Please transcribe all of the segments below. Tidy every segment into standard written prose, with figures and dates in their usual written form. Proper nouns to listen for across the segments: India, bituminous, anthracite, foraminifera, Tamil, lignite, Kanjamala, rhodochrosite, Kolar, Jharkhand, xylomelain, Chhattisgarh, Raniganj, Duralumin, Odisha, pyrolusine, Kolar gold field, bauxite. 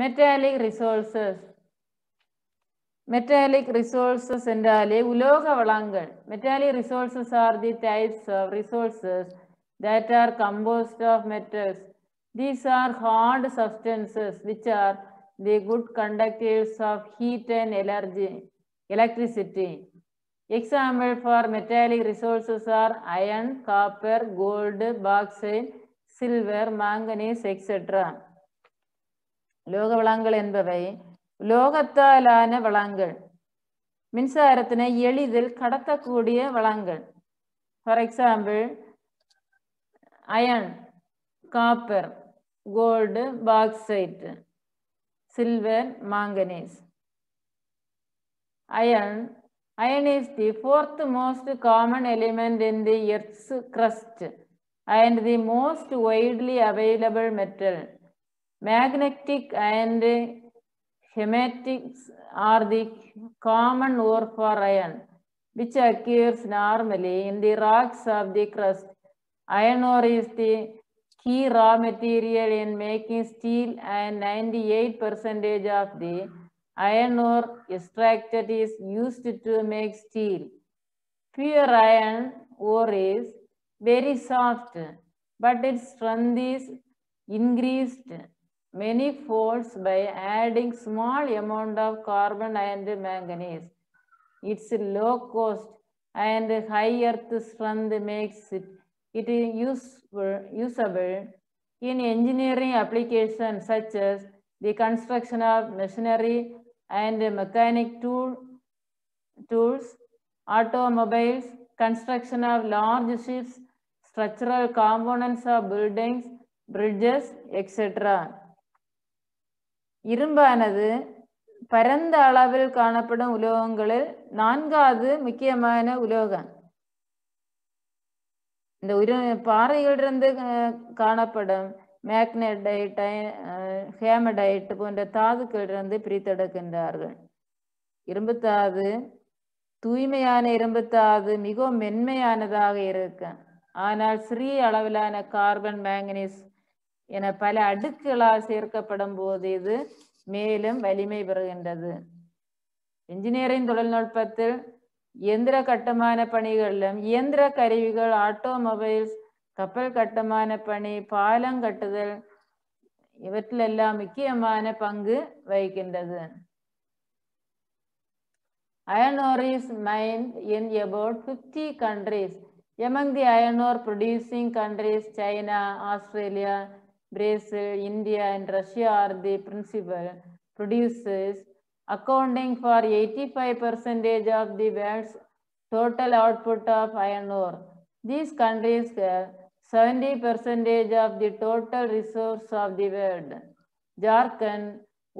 Metallic resources. Metallic resources என்றாலே உலோக வளங்கள். Metallic resources are the types of resources that are composed of metals. These are hard substances which are the good conductors of heat and electricity. Example for metallic resources are iron, copper, gold, bauxite, silver, manganese, etc. உலோக வளங்கள் என்பவை உலோகத்தாலான வளங்கள். மின்சாரத்தினை எளிதில் கடத்தக்கூடிய வளங்கள். For example, iron, copper, gold, bauxite, silver, manganese. Iron is the fourth most common element in the Earth's crust and the most widely available metal. Magnetic and hematics are the common ore for iron, which occurs normally in the rocks of the crust. Iron ore is the key raw material in making steel, and 98% of the iron ore extracted is used to make steel. Pure iron ore is very soft, but its strength is increased many folds by adding small amount of carbon and manganese. Its low cost and high earth strength makes it usable in engineering applications such as the construction of machinery and mechanic tools, automobiles, construction of large ships, structural components of buildings, bridges, etc. இரும்பானது பரந்த அளவில் காணப்படும் உலோகங்களில் நான்காவது முக்கியமான உலோகம். இந்த பாறையிலிருந்து காணப்படும் magnetite, haematite போன்ற தாதுக்களிலிருந்து பிரித்தெடுக்கின்றார்கள். இரும்புத்தாது தூய்மையான இரும்புத்தாது மிகவும் மென்மையானதாக இருக்கும். ஆனால் சிறிய அளவிலான கார்பன், மேங்கனீஸ் என பல அடுக்குகளால் சேர்க்கப்படும் போது இது மேலும் வலிமை பெறுகின்றது. இன்ஜினியரிங் தொழில்நுட்பத்தில் இயந்திர கட்டமான பணிகளிலும் இயந்திர கருவிகள், ஆட்டோமொபைல்ஸ், கப்பல் கட்டமான பணி, பாலம் கட்டுதல் இவற்றிலெல்லாம் முக்கியமான பங்கு வகிக்கின்றது. Iron ore is mined in about 50 countries. Among the iron ore producing countries, China, Australia, Brazil, India and Russia are the principal producers, accounting for 85% of the world's total output of iron ore. These countries have 70% of the total resource of the world. Jharkhand,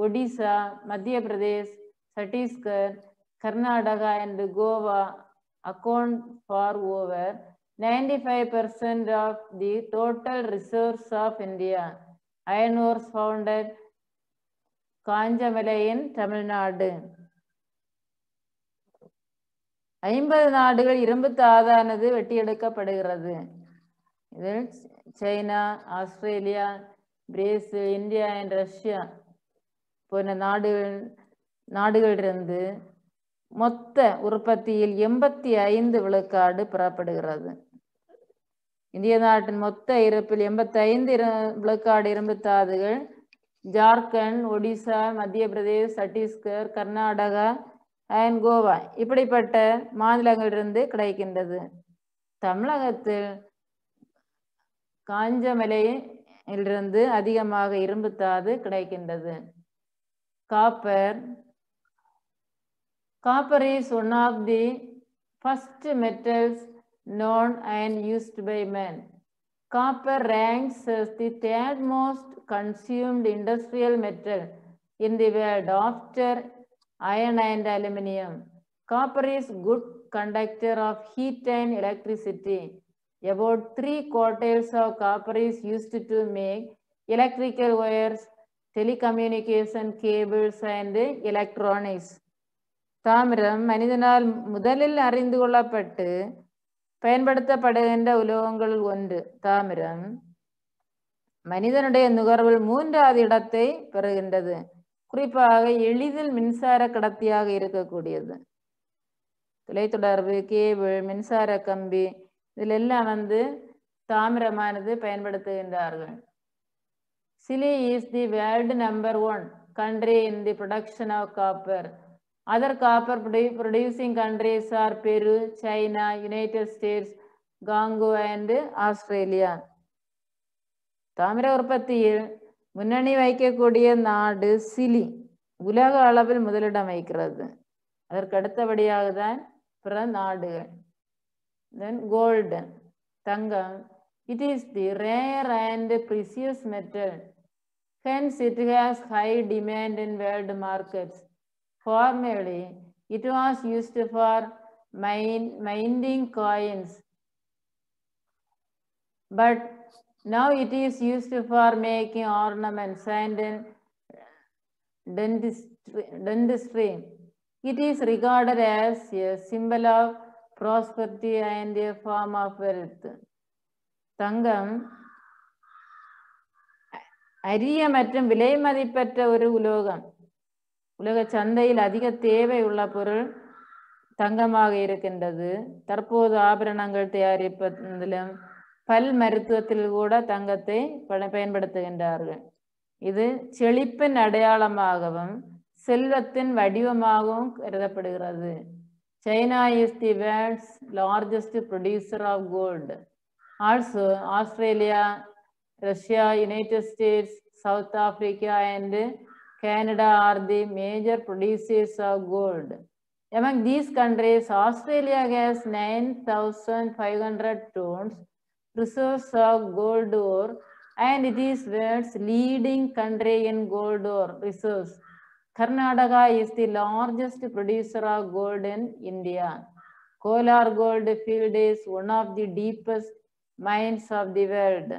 Odisha, Madhya Pradesh, Chhattisgarh, Karnataka and Goa account for over 95% of the total resource of India. Iron ore found at Kanjamala in Tamil Nadu. 50 நாடுகள் இரும்பு தாதானது வெட்டி எடுக்கப்படுகிறது. இதில் China, Australia, Brazil, India and Russia போன்ற நாடுகளிலிருந்து மொத்த உற்பத்தியில் 85 விழுக்காடு பெறப்படுகிறது. இந்திய நாட்டின் மொத்த இருப்பில் 85 விழுக்காடு இரும்பு தாதுகள் ஜார்க்கண்ட், ஒடிசா, மத்திய பிரதேஷ், சத்தீஸ்கர், கர்நாடகா அண்ட் கோவா இப்படிப்பட்ட மாநிலங்களிலிருந்து கிடைக்கின்றது. தமிழகத்தில் காஞ்சமலையிலிருந்து அதிகமாக இரும்பு தாது கிடைக்கின்றது. Copper is one of the first metals known and used by man. Copper ranks as the third most consumed industrial metal in the world after iron and aluminum. Copper is good conductor of heat and electricity. About 3/4 of copper is used to make electrical wires, telecommunication cables and electronics. தாமிரம் மனிதனால் முதலில் அறிந்து கொள்ளப்பட்டு பயன்படுத்தப்படுகின்ற உலோகங்கள் ஒன்று. தாமிரம் மனிதனுடைய நுகர்வு மூன்றாவது இடத்தை பெறுகின்றது. குறிப்பாக எளிதில் மின்சார கடத்தியாக இருக்கக்கூடியது. தொலைத்தொடர்பு, கேபிள், மின்சார கம்பி இதில் எல்லாம் தாமிரமானது பயன்படுத்துகின்றார்கள். Chile is the world number one country in the production of copper. Other copper producing countries are Peru, China, United States, Congo and Australia. தாமிர உற்பத்தியில் முன்னணி வைக்கக்கூடிய நாடு சிலி உலக அளவில் முதலிடம் வைக்கிறது. அதற்கு அடுத்தபடியாக தான் பிற நாடுகள். Then gold, Thangam. It is the rare and precious metal. Hence, it has high demand in world markets. Formerly, it was used for mining coins, but now it is used for making ornaments and dentistry. It is regarded as a symbol of prosperity and a form of wealth. தங்கம் அரிய மற்றும் விலை மதிப்பற்ற ஒரு உலோகம். உலக சந்தையில் அதிக தேவை உள்ள பொருள் தங்கமாக இருக்கின்றது. தற்போது ஆபரணங்கள் தயாரிப்பதிலும் பல் மருத்துவத்தில் கூட தங்கத்தை பயன்படுத்துகின்றார்கள். இது செழிப்பின் அடையாளமாகவும் செல்வத்தின் வடிவமாகவும் கருதப்படுகிறது. China is the world's largest producer of gold. Also Australia, Russia, United States, South Africa and Canada are the major producers of gold. Among these countries, Australia has 9,500 tons resource of gold ore and it is world's leading country in gold ore resource. Karnataka is the largest producer of gold in India. Kolar gold field is one of the deepest mines of the world.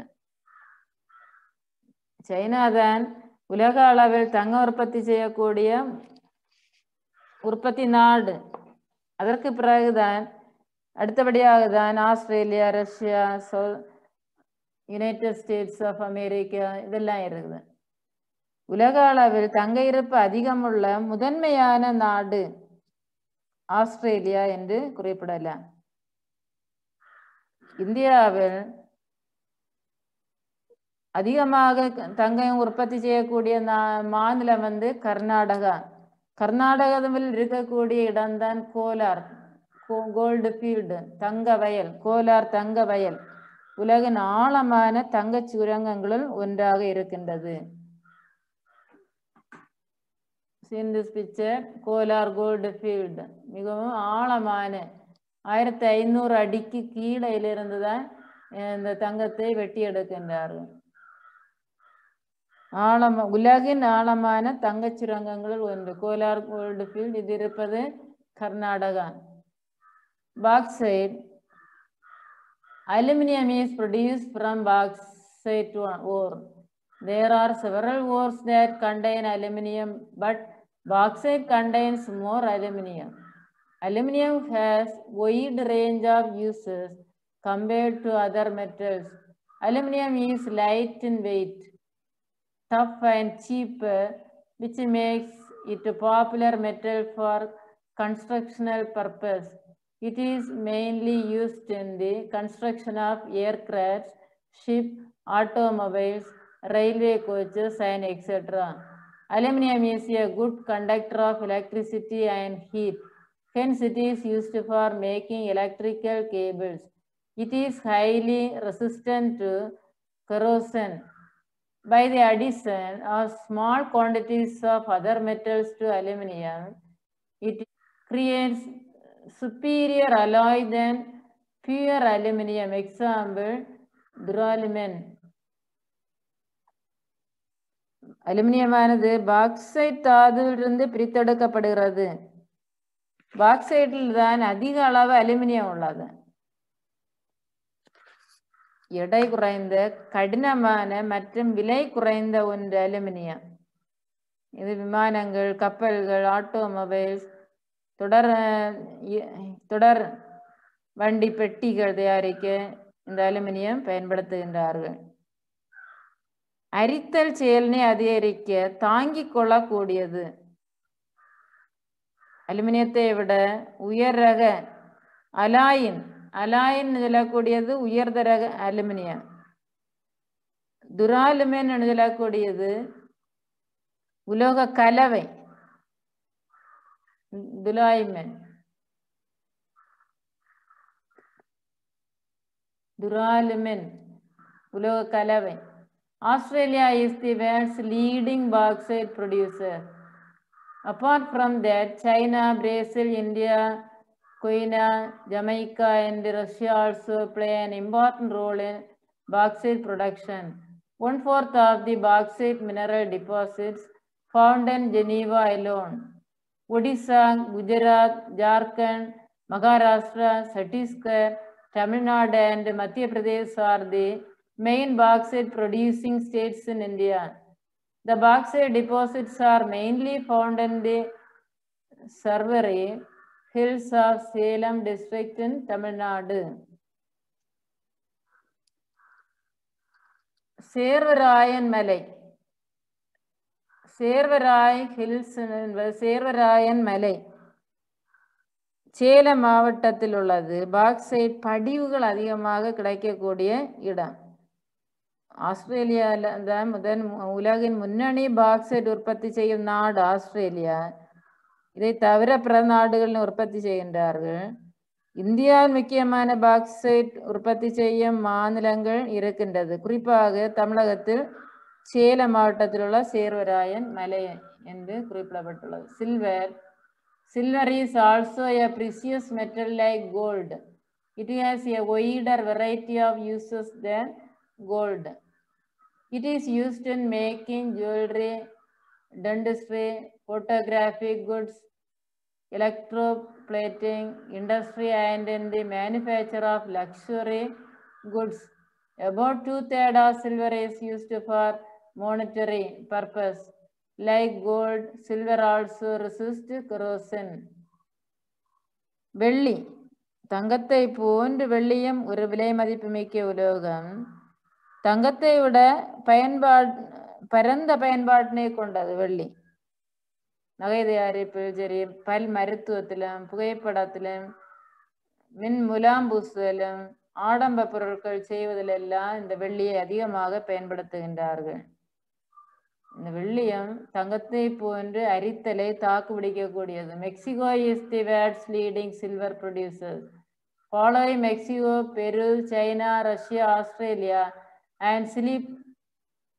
China then ulaga alavil thanga urpatti seyyakodiya urpatti naadu. Adarku piragu then அடுத்தபடியாக தான் Australia, Russia, United States of America இதெல்லாம் இருக்குது. உலக அளவில் தங்க இருப்பு அதிகமுள்ள முதன்மையான நாடு ஆஸ்திரேலியா என்று குறிப்பிடலாம். இந்தியாவில் அதிகமாக தங்கம் உற்பத்தி செய்யக்கூடிய மாநிலம் கர்நாடகா. கர்நாடகாவில் இருக்கக்கூடிய இடம்தான் கோலார் கோல்டு ஃபீல்டு தங்க வயல். கோலார் தங்க வயல் உலகின் ஆழமான தங்க சுரங்கங்களுள் ஒன்றாக இருக்கின்றது. In this picture, Kolar gold field மிகவும் ஆழமான 1500 அடிக்கு கீழிலிருந்து தான் இந்த தங்கத்தை வெட்டி எடுக்கின்றார்கள். உலகின் ஆழமான தங்க சுரங்கங்களுள் ஒன்று கோலார் கோல்டு ஃபீல்டு. இது இருப்பது Karnataka. Bauxite. Aluminum is produced from bauxite ore. There are several ores that contain aluminum, but bauxite contains more aluminum. Aluminum has wide range of uses compared to other metals. Aluminum is light in weight, tough and cheap, which makes it a popular metal for constructional purpose. It is mainly used in the construction of aircraft, ship, automobiles, railway coaches and etc. Aluminum is a good conductor of electricity and heat. Hence it is used for making electrical cables. It is highly resistant to corrosion. By the addition of small quantities of other metals to aluminum, it creates superior alloy than pure aluminum. Example, Duralumin. Aluminum ஆனது bauxite தாதுவிலிருந்து பிரித்தெடுக்கப்படுகிறது. பாக்சைட்டில் தான் அதிக அளவு aluminium உள்ளது. எடை குறைந்த கடினமான மற்றும் விலை குறைந்த ஒன்று அலுமினியம். இது விமானங்கள், கப்பல்கள், ஆட்டோமொபைல்ஸ், தொடர் வண்டி பெட்டிகள் தயாரிக்க இந்த அலுமினியம் பயன்படுத்துகின்றார்கள். अरित्तल चेयलिने अधिकरिक्क तांगिक्कोल्लक्कूडियது അലുമിനിയത്തെ ഇവിടെ ഉയർരക അലായിൻ അലായിൻ നിലകൂടിയത് ഉയർദരക അലുമിനിയം ദുരാലുമിൻ നിലകൂടിയത് ഉലോക കലവൈ ദുലായിമൻ ദുരാലുമിൻ ഉലോക കലവൈ Australia is the world's leading bauxite producer. Apart from that, China, Brazil, India, Guyana, Jamaica, and Russia also play an important role in bauxite production. 1/4 of the bauxite mineral deposits found in Geneva alone, Odisha, Gujarat, Jharkhand, Maharashtra, Chhattisgarh, Tamil Nadu, and Madhya Pradesh are the main bauxite producing states in India. The bauxite deposits are mainly found in the Sarvari hills of Salem district in Tamil Nadu. Servarai hills in Servarai and Malai. Salem மாவட்டத்தில் உள்ளது bauxite படிவுகள் அதிகமாக கிடைக்கக்கூடிய இடம். ஆஸ்திரேலியால முதன் உலகின் முன்னணி bauxite உற்பத்தி செய்யும் நாடு ஆஸ்திரேலியா. இதை தவிர பிற நாடுகளில் உற்பத்தி செய்கின்றார்கள். இந்தியாவில் முக்கியமான பாக்சைட் உற்பத்தி செய்யும் மாநிலங்கள் இருக்கின்றது. குறிப்பாக தமிழகத்தில் சேலம் மாவட்டத்தில் உள்ள சேர்வராயன் மலை என்று குறிப்பிடப்பட்டுள்ளது. Silver is also a precious metal like gold. It has a wider variety of uses than gold. It is used in making jewelry, dentistry, photographic goods, electroplating industry, and in the manufacture of luxury goods. About 2/3 of silver is used for monetary purpose. Like gold, silver also resists corrosion. Velli, தங்கத்தை போன்று வெள்ளியும் ஒரு விலை மதிப்புமிக்க உலோகம். தங்கத்தை விட பரந்த பயன்பாட்டினை கொண்டது வெள்ளி. நகை தயாரிப்பில் சரி, பல் மருத்துவத்திலும் புகைப்படத்திலும் மின் முலாம் பூசுதலும் ஆடம்ப பொருட்கள் செய்வதிலெல்லாம் இந்த வெள்ளியை அதிகமாக பயன்படுத்துகின்றார்கள். இந்த வெள்ளியம் தங்கத்தை போன்று அரித்தலை தாக்கு பிடிக்கக்கூடியது. Mexico is the world's leading silver producer. Following Mexico, Peru, China, Russia, Australia, and Chile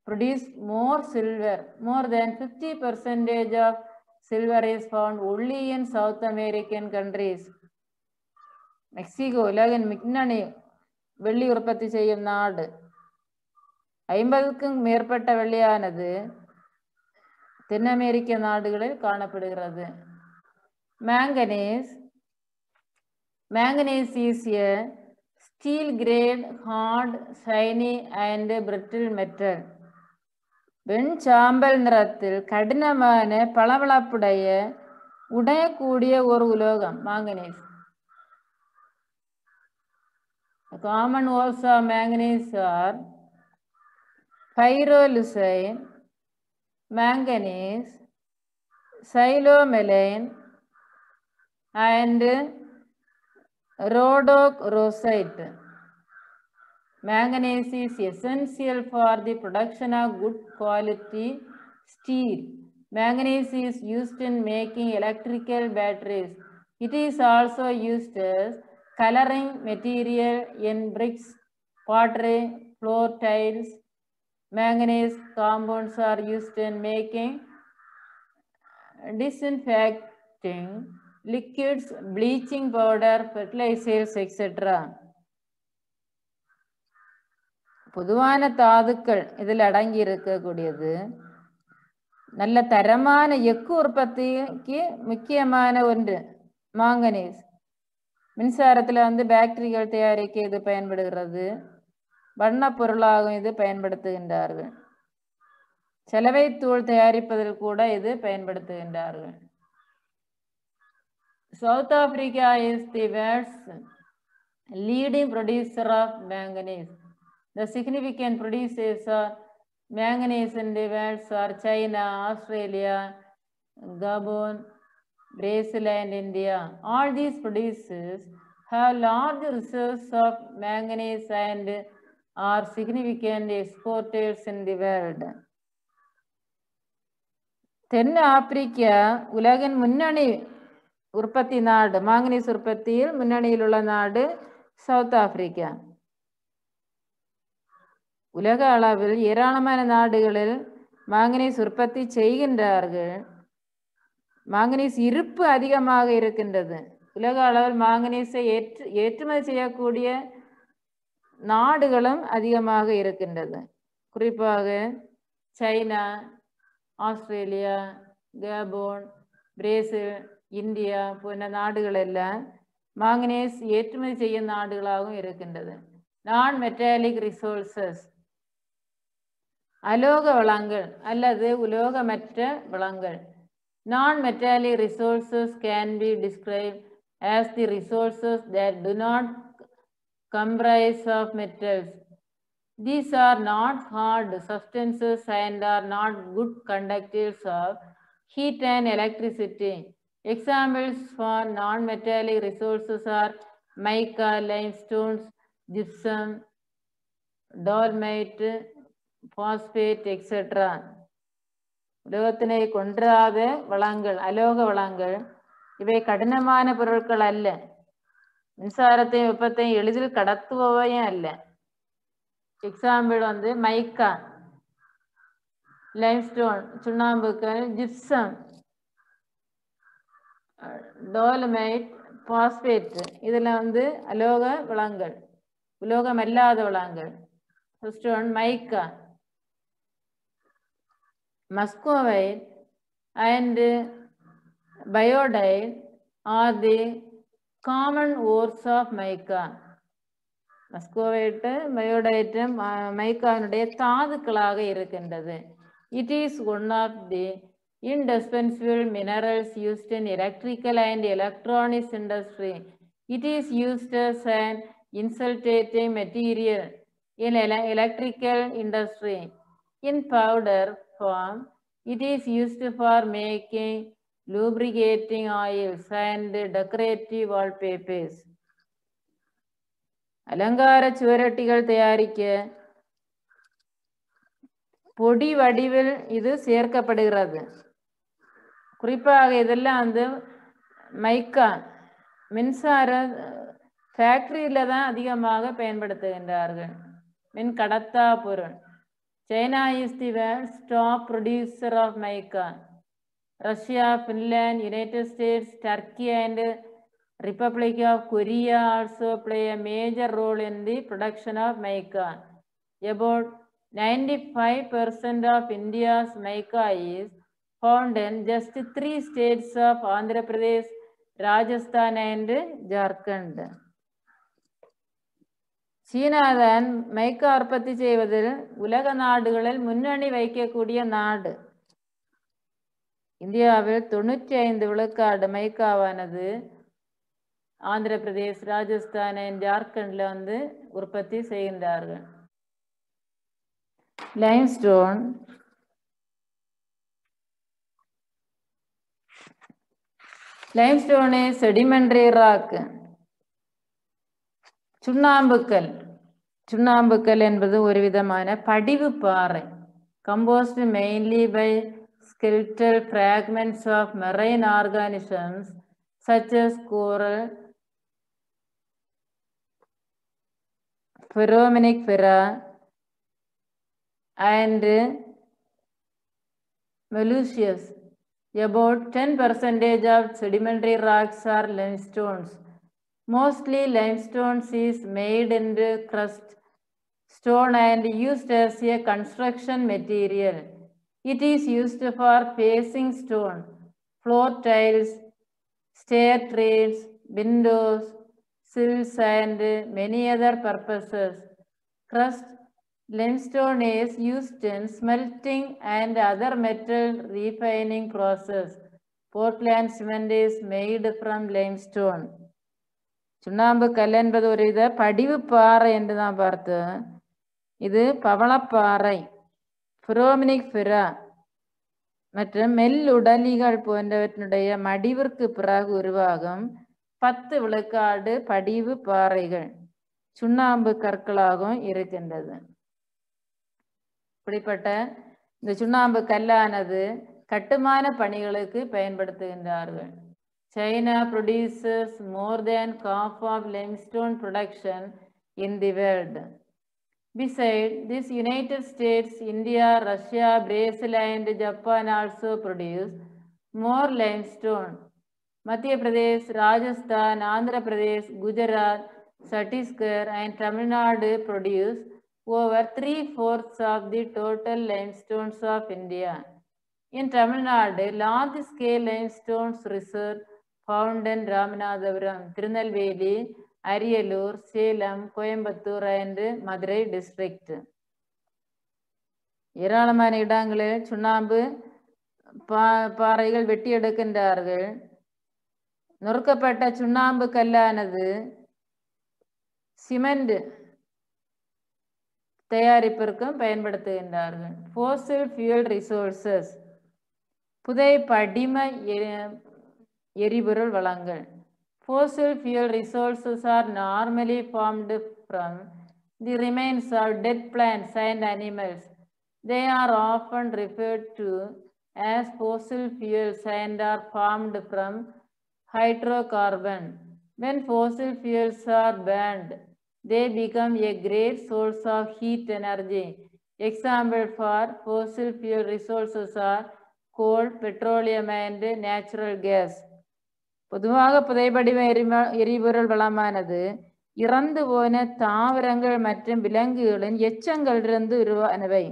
produce more silver. More than 50% of silver is found only in South American countries. Mexico, உலகின் முன்னணி வெள்ளி உற்பத்தி செய்யும் நாடு. 50க்கும் மேற்பட்ட வெள்ளியானது தென் அமெரிக்க நாடுகளில் காணப்படுகிறது. Manganese is a steel grade, hard, shiny, and brittle metal. When சாம்பல் நிறத்தில் கடினமான பளபளப்புடைய உடையக்கூடிய ஒரு உலோகம் manganese. The common ores of manganese are pyrolusine, manganese, xylomelain, and rhodochrosite. Manganese is essential for the production of good quality steel. Manganese is used in making electrical batteries. It is also used as coloring material in bricks, pottery, floor tiles. Manganese compounds are used in making disinfecting liquids, bleaching powder, fertilizers, etc. பொதுவான தாதுக்கள் இதில் அடங்கி இருக்கக்கூடியது. நல்ல தரமான எஃகு உற்பத்திக்கு முக்கியமான ஒன்று மாங்கனீஸ். மின்சாரத்தில் பேட்டரிகள் தயாரிக்க இது பயன்படுகிறது. வண்ண பொருளாகவும் இது பயன்படுத்துகின்றார்கள். சலவை தூள் தயாரிப்பதில் கூட இது பயன்படுத்துகின்றார்கள். South Africa is the world's leading producer of manganese. The significant producers are Manganese deserts are China, Australia, Gabon, Brazil, and India. All these producers have large reserves of manganese and are significant exporters in the world. Then Africa, Ulagan Munnani Urpati Nadu, manganese Urpatil, Munnani Lulanadu, South Africa. உலக அளவில் ஏராளமான நாடுகளில் manganese உற்பத்தி செய்கின்றார்கள். Manganese இருப்பு அதிகமாக இருக்கின்றது. உலக அளவில் மாங்கனீஸை ஏற்றுமதி செய்யக்கூடிய நாடுகளும் அதிகமாக இருக்கின்றது. குறிப்பாக China, Australia, Gabon, Brazil, India போன்ற நாடுகள் எல்லாம் மாங்கனீஸ் ஏற்றுமதி செய்யும் நாடுகளாகவும் இருக்கின்றது. நான் மெட்டாலிக் ரிசோர்சஸ் அலோக வளங்கள் அல்லது உலோகமற்ற வளங்கள். Non metallic resources can be describe as the resources that do not comprise of metals. These are not hard substances and are not good conductors of heat and electricity. Examples for non metallic resources are mica, limestones, gypsum, dolomite, phosphate, etc. உலோகத்தினை கொன்றாத வளங்கள் அலோக வளங்கள். இவை கடினமான பொருட்கள் அல்ல, மின்சாரத்தையும் வெப்பத்தையும் எளிதில் கடத்துபவையும் அல்ல. எக்ஸாம்பிள் வந்து மைக்கா, லைம்ஸ்டோன் சுண்ணாம்புக்கள், ஜிப்சம், டோலமைட், பாஸ்பேட் இதெல்லாம் வந்து அலோக வளங்கள், உலோகமல்லாத வளங்கள். First one mica, muscovite and biotite are the common ores of mica. Muscovite பயோடைட்டும் மைக்காவினுடைய தாதுக்களாக இருக்கின்றது. It is one of the indispensable minerals used in electrical and electronics industry. It is used as an insulating material in electrical industry. In powder form, it is used for making lubricating oils and decorative wallpapers. அலங்கார சுவரொட்டிகள் தயாரிக்க பொடி வடிவில் இது சேர்க்கப்படுகிறது. குறிப்பாக இதெல்லாம் வந்து மைக்கா மின்சார ஃபேக்டரியில தான் அதிகமாக பயன்படுத்துகின்றார்கள். மின் கடத்தா பொருள். China is the world's top producer of mica. Russia, Finland, United States, Turkey and Republic of Korea also play a major role in the production of mica. About 95% of India's mica is found in just 3 states of Andhra Pradesh, Rajasthan, and Jharkhand. சீனாதான் mica உற்பத்தி செய்வதில் உலக நாடுகளில் முன்னணி வைக்கக்கூடிய நாடு. இந்தியாவில் 95% மைக்காவானது ஆந்திர பிரதேஷ், ராஜஸ்தான், ஜார்க்கண்ட்ல வந்து உற்பத்தி செய்கின்றார்கள். limestone limestone is sedimentary rock. சுண்ணாம்புக்கல் என்பது ஒரு விதமான படிவு பாறை. composed mainly by skeletal fragments of marine organisms such as coral, foraminifera and molluscs. About 10% of sedimentary rocks are limestones. Mostly limestones is made into crust stone and used as a construction material. It is used for facing stone, floor tiles, stair trays, windows, sills, and many other purposes. Crust limestone is used in smelting and other metal refining process. Portland cement is made from limestone. சுண்ணாம்பு கல் என்பது ஒரு வித படிவு பாறை என்று தான் பார்த்தோம். இது பவளப்பாறை, ஃபெரோமனிக் மற்றும் மெல்லுடலிகள் போன்றவற்றினுடைய மடிவிற்கு பிறகு உருவாகும் 10 விழுக்காடு படிவு பாறைகள் சுண்ணாம்பு கற்களாகவும் இருக்கின்றது. இப்படிப்பட்ட இந்த சுண்ணாம்பு கல்லானது கட்டுமான பணிகளுக்கு பயன்படுத்துகின்றார்கள். China produces more than half of limestone production in the world. Besides this, United States, India, Russia, Brazil and Japan also produce more limestone. Madhya Pradesh, Rajasthan, Andhra Pradesh, Gujarat, Chhattisgarh and Tamil Nadu produce over 3/4 of the total limestones of India. In Tamil Nadu, large scale limestones research found in Ramanathapuram, Tirunelveli, Ariyalur, Salem, Coimbatore and Madurai district. ஏராளமான இடங்களில் சுண்ணாம்பு பாறைகள் வெட்டி எடுக்கின்றார்கள். நொறுக்கப்பட்ட சுண்ணாம்பு கல்லானது cement தயாரிப்பிற்கும் பயன்படுத்துகின்றார்கள். ஃபோசில் ஃபியூல் ரிசோர்சஸ் புதை படிம எரிபொருள் வளங்கள். Fossil fuel resources are normally formed from the remains of dead plants and animals. They are often referred to as fossil fuels and are formed from hydrocarbon. When fossil fuels are burned, they become a great source of heat energy. Example for fossil fuel resources are coal, petroleum and natural gas. பொதுவாக புதைபடிம எரிபொருள் வளமானது இறந்து போன தாவரங்கள் மற்றும் விலங்குகளின் எச்சங்களிலிருந்து உருவானவை.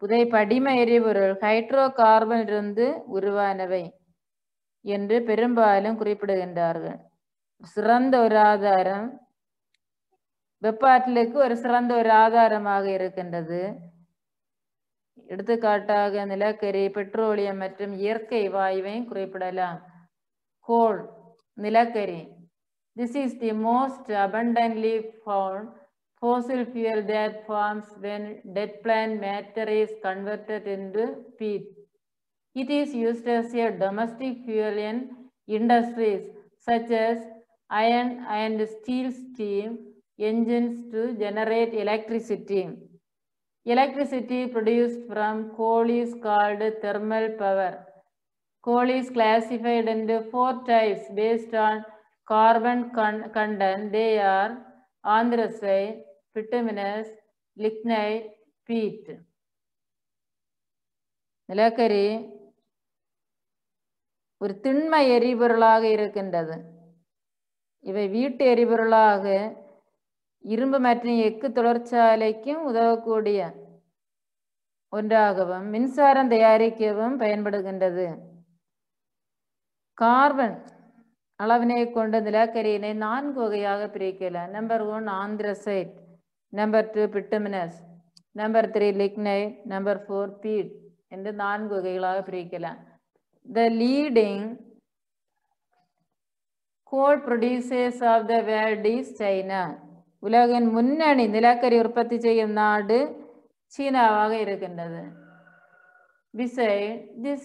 புதைபடிம எரிபொருள் ஹைட்ரோகார்பனிலிருந்து உருவானவை என்று பெரும்பாலும் குறிப்பிடுகின்றார்கள். சிறந்த ஒரு ஆதாரம் வெப்ப ஆற்றலுக்கு ஒரு சிறந்த ஒரு ஆதாரமாக இருக்கின்றது. எடுத்துக்காட்டாக நிலக்கரி, பெட்ரோலியம் மற்றும் இயற்கை வாயுவையும் குறிப்பிடலாம். கோல், நிலக்கரி. This is the most abundantly found fossil fuel that forms when dead plant matter is converted into peat. It is used as a domestic fuel in industries such as iron and steel engines to generate electricity. Electricity produced from coal is called thermal power. Coal is classified into 4 types based on carbon content. They are anthracite, bituminous, lignite, peat. நிலக்கரி ஒரு திண்ம எரிபொருளாக இருக்கின்றது. இவை வீட்டு எரிபொருளாக இரும்பு மற்றும் எஃகு தொழிற்சாலைக்கும் உதவக்கூடிய ஒன்றாகவும் மின்சாரம் தயாரிக்கவும் பயன்படுகின்றது. கார்பன் அளவினை கொண்ட நிலக்கரியினை 4 வகையாக பிரிக்கலாம். Number 1 anthracite, number 2 bituminous, number 3 lignite, number 4 peat என்று 4 வகைகளாக பிரிக்கலாம். The leading coal producers of the world is China. உலகின் முன்னணி நிலக்கரி உற்பத்தி செய்யும் நாடு சீனாவாக இருக்கின்றது. Besides this,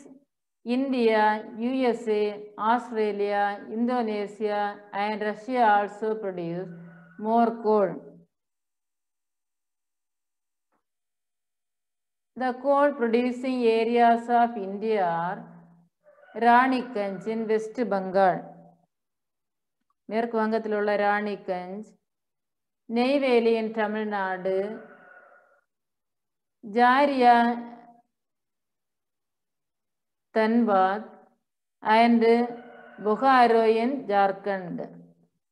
India, USA, Australia, Indonesia and Russia also produce more coal. The coal producing areas of India are Raniganj in West Bengal, மேற்கு வங்கத்தில் உள்ள Raniganj, Neyveli in Tamil Nadu, ஜாரியா, Dhanbad and புகாரோ in Jharkhand.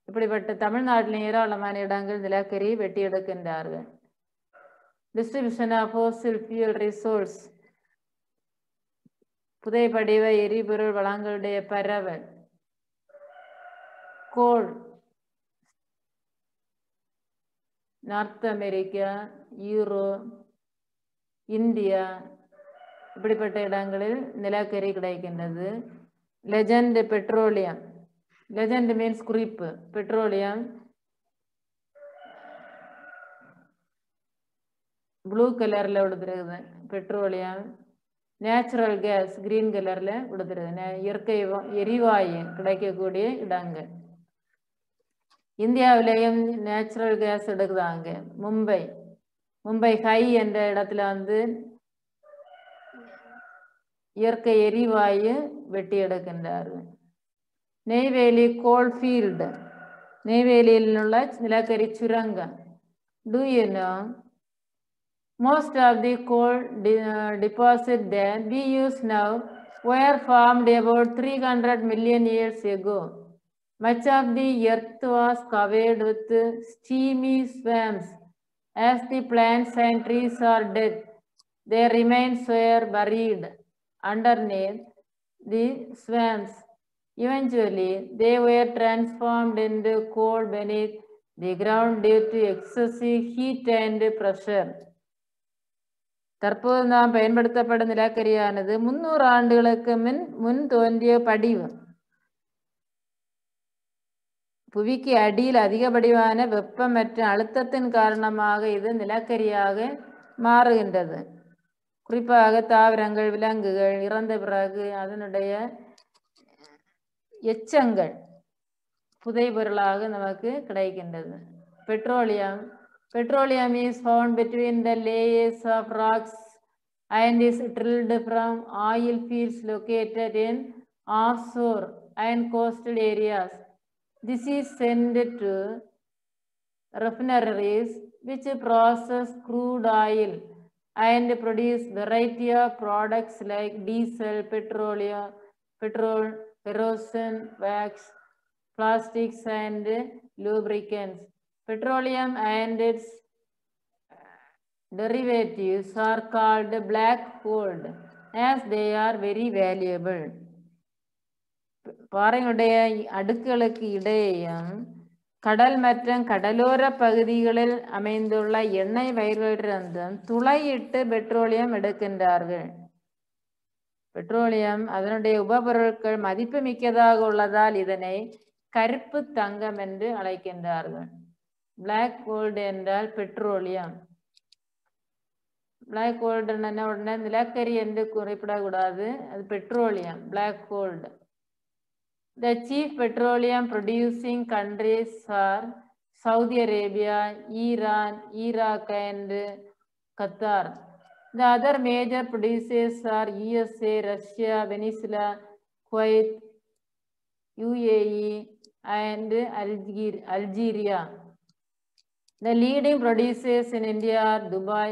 இப்படிப்பட்ட தமிழ்நாட்டில் ஏராளமான இடங்கள் நிலக்கரி வெட்டி எடுக்கின்றார்கள். Distribution of fossil fuel resource புதைபடிவ எரிபொருள் வளங்களுடைய பரவல். Coal North America, Europe, India இப்படிப்பட்ட இடங்களில் நிலக்கரி கிடைக்கின்றது. லெஜண்ட் பெட்ரோலியம், லெஜண்ட் மீன்ஸ் குறிப்பு, பெட்ரோலியம் ब्लू कलर विद्रोलिया नेचुरल गैस ग्रीन कलर विद्रिवा India natural gas Mumbai Mumbai High एरिवायु वेट्टि नेवेली कोल फील्ड नेवेली निलकरी चुरंग do you know most of the coal deposit that we use now were formed about 300 million years ago. Much of the earth was covered with steamy swamps. As the plants and trees are dead, their remains were buried underneath the swamps. Eventually, they were transformed into coal beneath the ground due to excessive heat and pressure. தற்போது நாம் பயன்படுத்தப்படும் நிலக்கரியானது 300 ஆண்டுகளுக்கு முன் தோன்றிய படிவு. புவிக்கு அடியில் அதிகபடியான வெப்பம் மற்றும் அழுத்தத்தின் காரணமாக இது நிலக்கரியாக மாறுகின்றது. குறிப்பாக தாவரங்கள், விலங்குகள் இறந்த பிறகு அதனுடைய எச்சங்கள் புதைபொருளாக நமக்கு கிடைக்கின்றது. Petroleum Petroleum is found between the layers of rocks and is drilled from oil fields located in offshore and coastal areas. This is sent to refineries which process crude oil and produce variety of products like diesel, petrol, kerosene, wax, plastics, and lubricants. Petroleum and its derivatives are called black gold as they are very valuable. பாறையுடைய அடுக்குகளுக்கு இடையேயும் கடல் மற்றும் கடலோர பகுதிகளில் அமைந்துள்ள எண்ணெய் வயல்களிலிருந்து துளையிட்டு petroleum எடுக்கின்றார்கள். Petroleum அதனுடைய உபபொருட்கள் மதிப்பு மிக்கதாக உள்ளதால் இதனை கருப்பு தங்கம் என்று அழைக்கின்றார்கள். Black gold என்றால் பெட்ரோலியம். Black gold உடனே நிலக்கரி என்று குறிப்பிடக்கூடாது, அது petroleum. Black gold. The chief petroleum producing countries are Saudi Arabia, Iran, Iraq and Qatar. The other major producers are USA, Russia, Venezuela, Kuwait, UAE and Algeria. The leading producers in India are Dubai,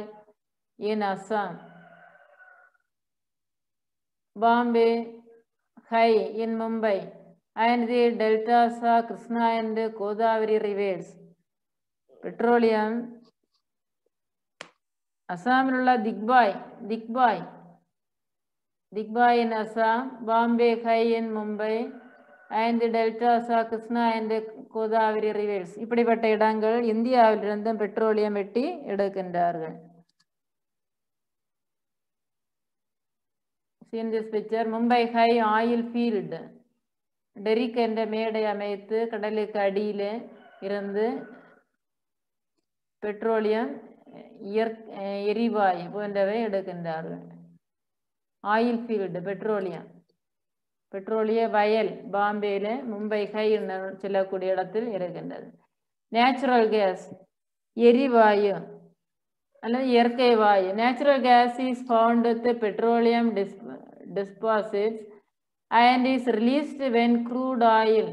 in Assam, Bombay, Hai in Mumbai, and the deltas of Krishna and Godavari rivers. Petroleum. Assam ulla Digboi in Assam, Bombay, Hai in Mumbai, and the deltas of Krishna and Godavari rivers. இப்படிப்பட்ட இடங்கள் இந்தியாவிலிருந்து petroleum வெட்டி எடுக்கின்றார்கள். See in this picture, Mumbai High oil field derrick என்ற மேடை அமைத்து கடலுக்கு அடியில் இருந்து பெட்ரோலியம் எரிவாயு போன்றவை எடுக்கின்றார்கள். ஆயில் ஃபீல்டு பெட்ரோலியம் பெட்ரோலிய வயல் பாம்பேல மும்பை ஹை என்று சொல்லக்கூடிய இடத்தில் இருக்கின்றது. நேச்சுரல் கேஸ் எரிவாயு அல்லது இயற்கை வாயு. Natural gas is found with petroleum deposits and is released when crude oil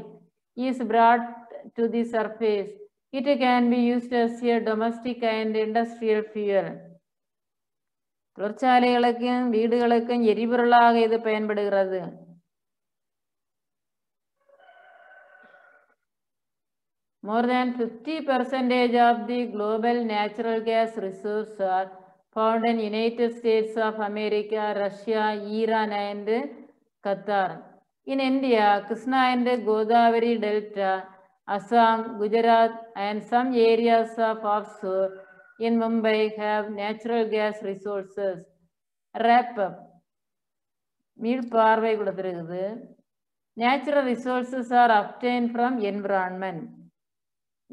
is brought to the surface. It can be used as a domestic and industrial fuel. தொழிற்சாலைகளுக்கும் வீடுகளுக்கும் எரிபொருளாக இது பயன்படுகிறது. More than 50% of the global natural gas resources are found in United States of America, Russia, Iran and Qatar. In India, Krishna and Godavari Delta, Assam, Gujarat and some areas of offshore in Mumbai have natural gas resources. Wrap up. மீள் பார்வை கொடுத்திருக்குது. Natural resources are obtained from environment.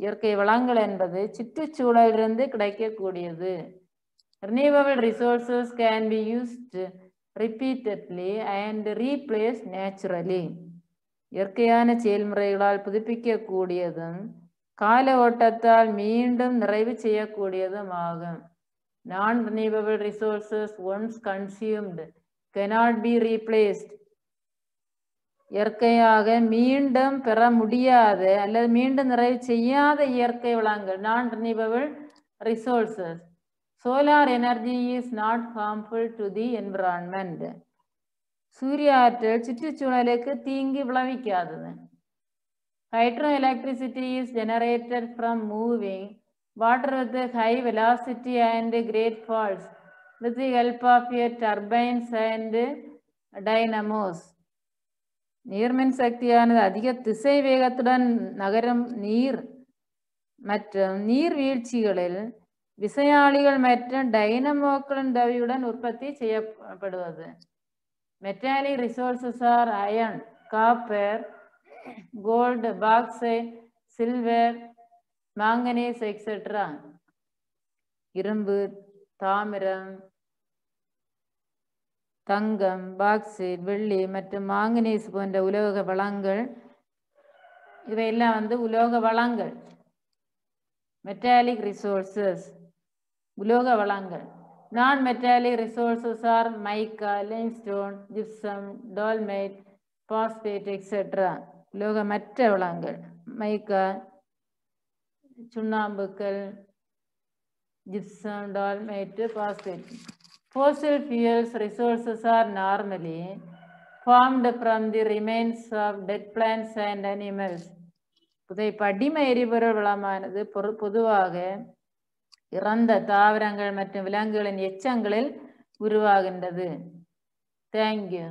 இயற்கை வளங்கள் என்பது சுற்றுச்சூழலிலிருந்து கிடைக்கக்கூடியது. Renewable resources can be used repeatedly and replaced naturally. இயற்கையான செயல்முறைகளால் புதுப்பிக்கக்கூடியதும் கால ஓட்டத்தால் மீண்டும் நிறைவு செய்யக்கூடியதும் ஆகும். Non-renewable resources once consumed cannot be replaced. இயற்கையாக மீண்டும் பெற முடியாத அல்லது மீண்டும் நிறைவு செய்யாத இயற்கை வளங்கள் non-renewable resources. Solar energy is not harmful to the environment. சூரிய ஆற்றல் சுற்றுச்சூழலுக்கு தீங்கு விளைவிக்காதது. Hydro electricity is generated from moving water with high velocity and great falls with the help of a turbines and dynamos. நீர்மின் சக்தியானது அதிக திசை வேகத்துடன் நகரும் நீர் மற்றும் நீர்வீழ்ச்சிகளில் விசையாழிகள் மற்றும் டைனமோக்களின் உதவியுடன் உற்பத்தி செய்யப்படுவது. Metallic resources are iron, copper, gold, bauxite, silver, manganese, etc. இரும்பு, தாமிரம், தங்கம், பாக்சைட், வெள்ளி மற்றும் மாங்கனீஸ் போன்ற உலோக வளங்கள். இவையெல்லாம் உலோக வளங்கள். மெட்டாலிக் ரிசோர்சஸ் உலோக வளங்கள். Non-metallic resources are mica, limestone, gypsum, dolomite, phosphate, etc. உலோக மற்ற வளங்கள் மைக்கா, சுண்ணாம்புக்கல், gypsum, dolomite, phosphate. Fossil fuels resources are normally formed from the remains of dead plants and animals. புதை படிம எரிபொருள் வளமானது பொதுவாக இறந்த தாவரங்கள் மற்றும் விலங்குகளின் எச்சங்களில் உருவாகின்றது. தேங்க்யூ.